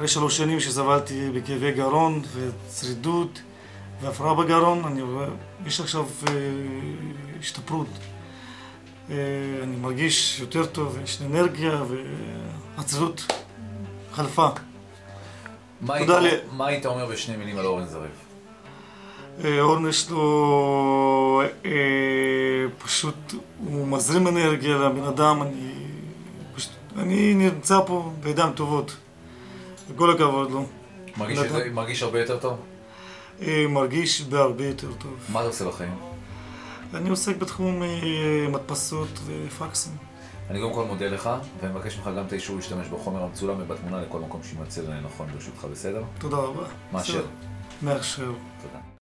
אחרי 3 שנים שסבלתי בכאבי גרון וצרידות והפרעה בגרון, יש עכשיו השתפרות. אני מרגיש יותר טוב, יש אנרגיה והצרידות חלפה. מה היית אומר ב2 מילים על אורן זריף? אורן יש לו, פשוט הוא מזרים אנרגיה לבן אדם, אני נמצא פה בידיים טובות, כל הכבוד לו. מרגיש הרבה יותר טוב? מרגיש בהרבה יותר טוב. מה אתה עושה בחיים? אני עוסק בתחום מדפסות ופקסים. אני קודם כל מודה לך, ואני מבקש ממך גם את האישור להשתמש בחומר המצולם ובתמונה לכל מקום שימצא לנכון ברשותך, בסדר? תודה רבה. מאשר. מאשר. תודה.